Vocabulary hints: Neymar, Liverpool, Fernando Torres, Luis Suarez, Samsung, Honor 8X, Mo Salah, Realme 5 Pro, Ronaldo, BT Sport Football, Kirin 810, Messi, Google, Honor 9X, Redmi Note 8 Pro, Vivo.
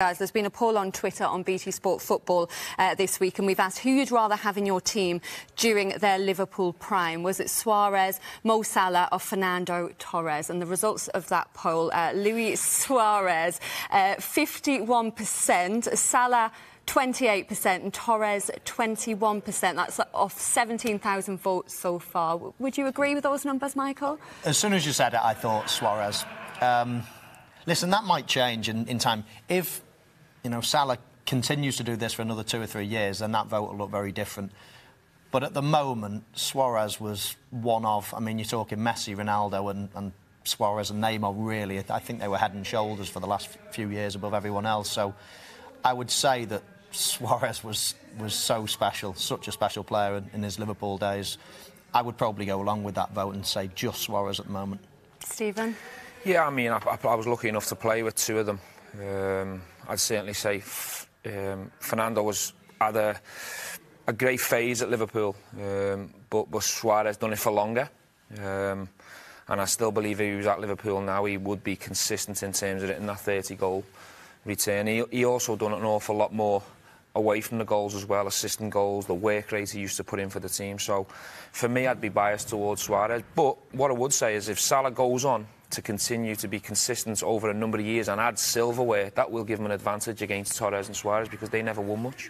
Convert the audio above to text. Guys, there's been a poll on Twitter on BT Sport Football this week, and we've asked who you'd rather have in your team during their Liverpool prime. Was it Suarez, Mo Salah or Fernando Torres? And the results of that poll, Luis Suarez, 51%, Salah 28% and Torres 21%. That's off 17,000 votes so far. Would you agree with those numbers, Michael? As soon as you said it, I thought Suarez. Listen, that might change in time. If Salah continues to do this for another 2 or 3 years, then that vote will look very different. But at the moment, Suarez was one of... I mean, you're talking Messi, Ronaldo and Suarez and Neymar, really. I think they were head and shoulders for the last few years above everyone else. So I would say that Suarez was so special, such a special player in his Liverpool days. I would probably go along with that vote and say just Suarez at the moment. Stephen? Yeah, I mean, I was lucky enough to play with two of them. I'd certainly say Fernando had a great phase at Liverpool, but Suarez done it for longer. And I still believe if he was at Liverpool now, he would be consistent in terms of it in that 30-goal return. He also done an awful lot more away from the goals as well, assisting goals, the work rate he used to put in for the team. So, for me, I'd be biased towards Suarez. But what I would say is if Salah goes on to continue to be consistent over a number of years and add silverware, that will give them an advantage against Torres and Suarez because they never won much.